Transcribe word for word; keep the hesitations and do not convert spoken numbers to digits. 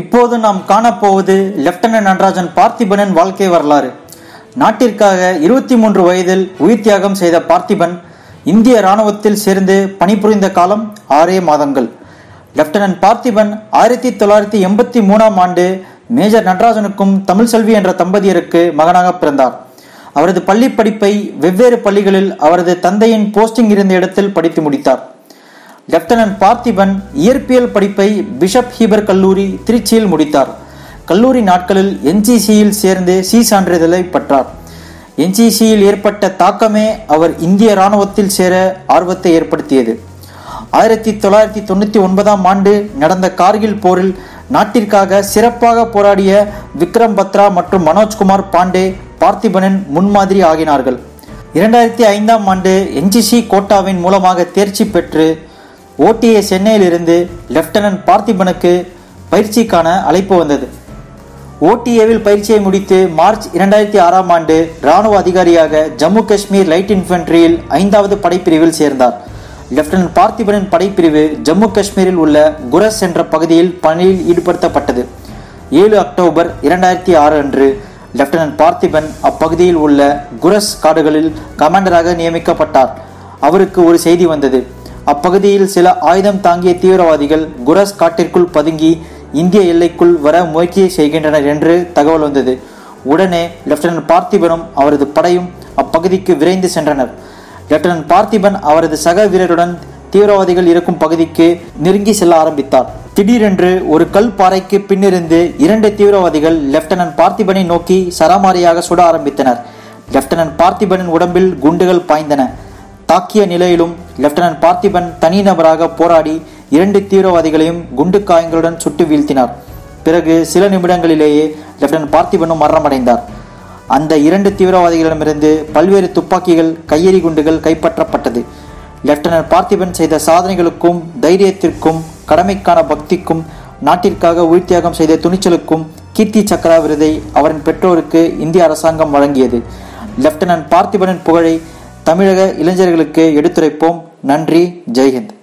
இப்போது நாம் காணப்போவது லெப்டினன்ட் நடராஜன் பார்த்திபனின் வாழ்க்கை வரலாறு. நாட்டிற்காக இருபத்தி மூன்று வயதில் உயிர் தியாகம் செய்த பார்த்திபன் இந்திய இராணுவத்தில் சேர்ந்து பணிபுரிந்த காலம் ஆறே மாதங்கள். லெப்டினன்ட் பார்த்திபன் ஆயிரத்தி தொள்ளாயிரத்தி எண்பத்தி மூணாம் ஆண்டு மேஜர் நடராஜனுக்கும் தமிழ் செல்வி என்ற தம்பதியருக்கு மகனாக பிறந்தார். அவரது பள்ளி படிப்பை வெவ்வேறு பள்ளிகளில் அவரது தந்தையின் போஸ்டிங் இருந்த இடத்தில் படித்து முடித்தார். லெப்டினன்ட் பார்த்திபன் இயற்பியல் படிப்பை பிஷப் ஹீபர் கல்லூரி திருச்சியில் முடித்தார். கல்லூரி நாட்களில் என்சிசியில் சேர்ந்து சி சான்றிதழை பெற்றார். என்சிசியில் ஏற்பட்ட தாக்கமே அவர் இந்திய இராணுவத்தில் சேர ஆர்வத்தை ஏற்படுத்தியது. ஆயிரத்தி தொள்ளாயிரத்தி தொண்ணூற்றி ஒன்பதாம் ஆண்டு நடந்த கார்கில் போரில் நாட்டிற்காக சிறப்பாக போராடிய விக்ரம் பத்ரா மற்றும் மனோஜ்குமார் பாண்டே பார்த்திபனின் முன்மாதிரி ஆகினார்கள். இரண்டாயிரத்தி ஐந்தாம் ஆண்டு என்சிசி கோட்டாவின் மூலமாக தேர்ச்சி பெற்று ஓடிஏ சென்னையிலிருந்து லெப்டினன்ட் பார்த்திபனுக்கு பயிற்சிக்கான அழைப்பு வந்தது. ஓடிஏவில் பயிற்சியை முடித்து மார்ச் இரண்டாயிரத்தி ஆறாம் ஆண்டு இராணுவ அதிகாரியாக ஜம்மு காஷ்மீர் லைட் இன்ஃபென்ட்ரியில் ஐந்தாவது படைப்பிரிவில் சேர்ந்தார். லெப்டினன்ட் பார்த்திபனின் படைப்பிரிவு ஜம்மு காஷ்மீரில் உள்ள குரஸ் என்ற பகுதியில் பணியில் ஈடுபடுத்தப்பட்டது. ஏழு அக்டோபர் இரண்டாயிரத்தி ஆறு அன்று லெப்டினன்ட் பார்த்திபன் அப்பகுதியில் உள்ள குரஸ் காடுகளில் கமாண்டராக நியமிக்கப்பட்டார். அவருக்கு ஒரு செய்தி வந்தது. அப்பகுதியில் சில ஆயுதம் தாங்கிய தீவிரவாதிகள் குரஸ் காட்டிற்குள் பதுங்கி இந்திய எல்லைக்குள் வர முயற்சி செய்கின்றனர் என்று தகவல் வந்தது. உடனே லெப்டினன்ட் பார்த்திபனும் அவரது படையும் அப்பகுதிக்கு விரைந்து சென்றனர். லெப்டினன்ட் பார்த்திபன் அவரது சக வீரருடன் தீவிரவாதிகள் இருக்கும் பகுதிக்கு நெருங்கி செல்ல ஆரம்பித்தார். திடீரென்று ஒரு கல் பாறைக்கு பின்னிருந்து இரண்டு தீவிரவாதிகள் லெப்டினன்ட் பார்த்திபனை நோக்கி சராமாரியாக சுட ஆரம்பித்தனர். லெப்டினன்ட் பார்த்திபனின் உடம்பில் குண்டுகள் பாய்ந்தன. தாக்கிய நிலையிலும் லெப்டினன்ட் பார்த்திபன் தனிநபராக போராடி இரண்டு தீவிரவாதிகளையும் குண்டு காயங்களுடன் சுட்டு வீழ்த்தினார். பிறகு சில நிமிடங்களிலேயே லெப்டினன்ட் பார்த்திபனும் மரணமடைந்தார். அந்த இரண்டு தீவிரவாதிகளிடமிருந்து பல்வேறு துப்பாக்கிகள், கையெறி குண்டுகள் கைப்பற்றப்பட்டது. லெப்டினன்ட் பார்த்திபன் செய்த சாதனைகளுக்கும் தைரியத்திற்கும் கடமைக்கான பக்திக்கும் நாட்டிற்காக உயிர் தியாகம் செய்த துணிச்சலுக்கும் கீர்த்தி சக்ரா விருதை அவரின் பெற்றோருக்கு இந்திய அரசாங்கம் வழங்கியது. லெப்டினன்ட் பார்த்திபனின் புகழை தமிழக இளைஞர்களுக்கு எடுத்துரைப்போம். நன்றி. ஜெய்ஹிந்த்.